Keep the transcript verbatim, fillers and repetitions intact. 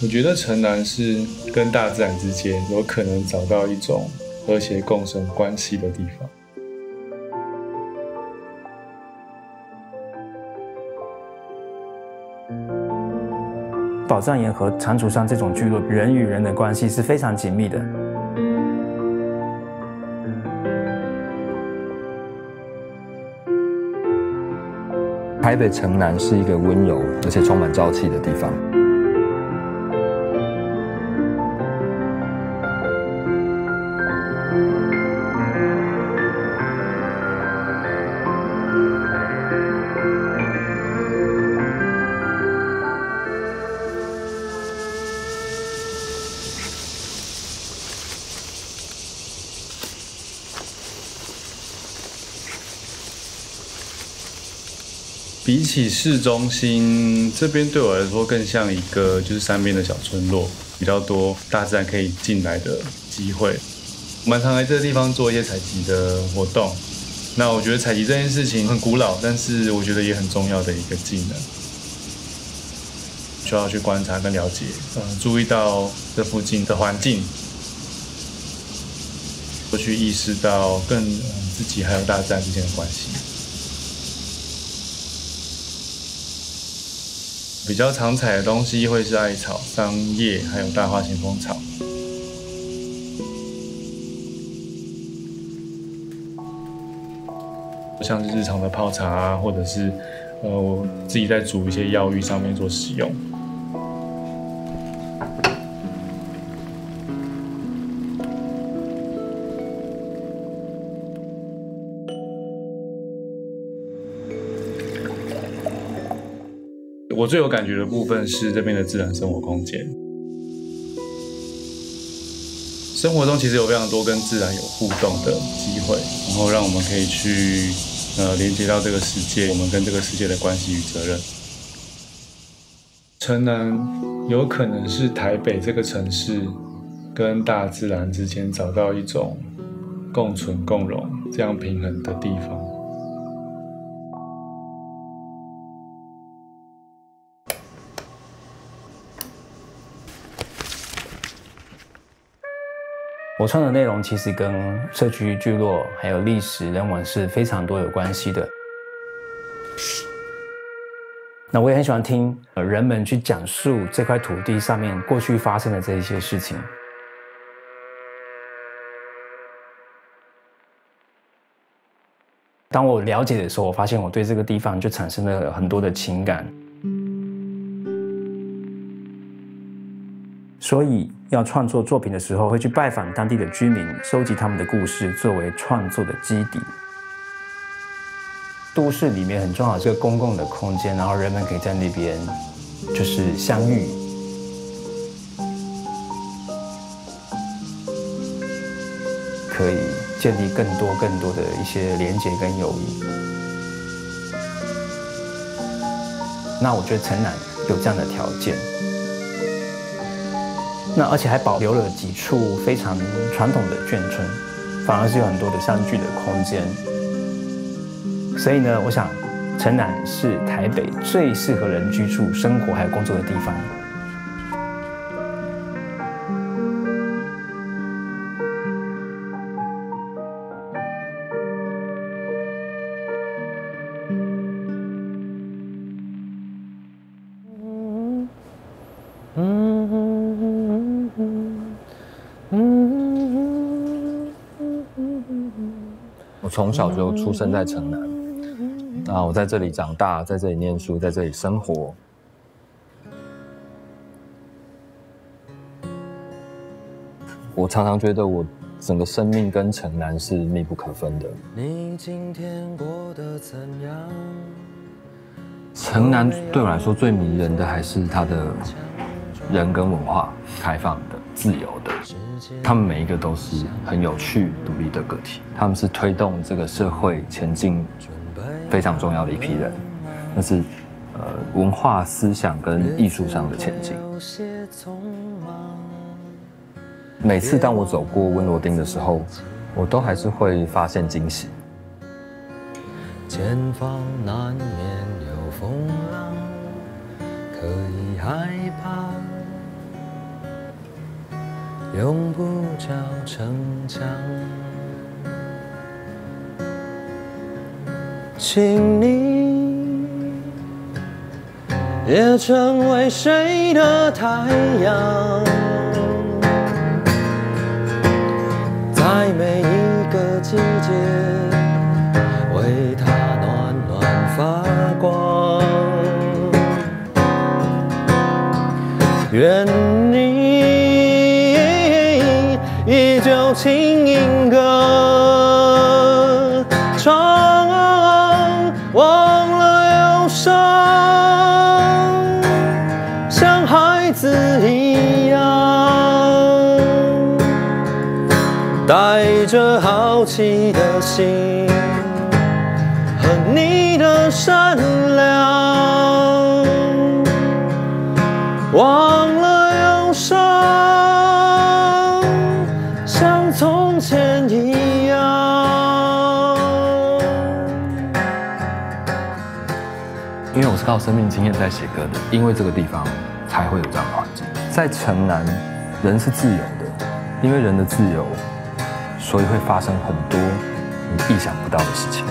我觉得城南是跟大自然之间有可能找到一种和谐共生关系的地方。宝藏岩和蟾蜍山这种聚落，人与人的关系是非常紧密的。台北城南是一个温柔而且充满朝气的地方。 比起市中心，这边对我来说更像一个就是山边的小村落，比较多大自然可以进来的机会。我蛮常来这个地方做一些采集的活动。那我觉得采集这件事情很古老，但是我觉得也很重要的一个技能，需要去观察跟了解，呃，注意到这附近的环境，过去意识到更、呃、自己还有大自然之间的关系。 比较常采的东西会是艾草、桑叶，还有大花咸丰草。像是日常的泡茶啊，或者是呃我自己在煮一些药浴上面做使用。我最有感觉的部分是这边的自然生活空间。生活中其实有非常多跟自然有互动的机会，然后让我们可以去呃连接到这个世界，我们跟这个世界的关系与责任。城南有可能是台北这个城市跟大自然之间找到一种共存共荣这样平衡的地方。 我创的内容其实跟社区聚落还有历史人文是非常多有关系的。那我也很喜欢听人们去讲述这块土地上面过去发生的这一些事情。当我了解的时候，我发现我对这个地方就产生了很多的情感。 所以要创作作品的时候，会去拜访当地的居民，收集他们的故事，作为创作的基底。都市里面很重要，这个公共的空间，然后人们可以在那边就是相遇。可以建立更多更多的一些连结跟友谊。那我觉得城南有这样的条件。 那而且还保留了几处非常传统的眷村，反而是有很多的相聚的空间。所以呢，我想城南是台北最适合人居住、生活还有工作的地方。嗯嗯 我从小就出生在城南，那我在这里长大，在这里念书，在这里生活。我常常觉得我整个生命跟城南是密不可分的。你今天过得怎样？城南对我来说最迷人的还是它的人跟文化，开放的、自由的。 他们每一个都是很有趣、独立的个体，他们是推动这个社会前进非常重要的一批人，那是呃文化、思想跟艺术上的前进。每次当我走过温罗丁的时候，我都还是会发现惊喜。前方难免有风浪，可以害怕。永不找逞强。请你也成为谁的太阳，在每一个季节为它暖暖发光。愿。 依旧轻盈歌唱，忘了忧伤，像孩子一样，带着好奇的心和你的善良，忘了忧伤。 从前一样。因为我是靠生命经验在写歌的，因为这个地方才会有这样的环境。在城南，人是自由的，因为人的自由，所以会发生很多你意想不到的事情。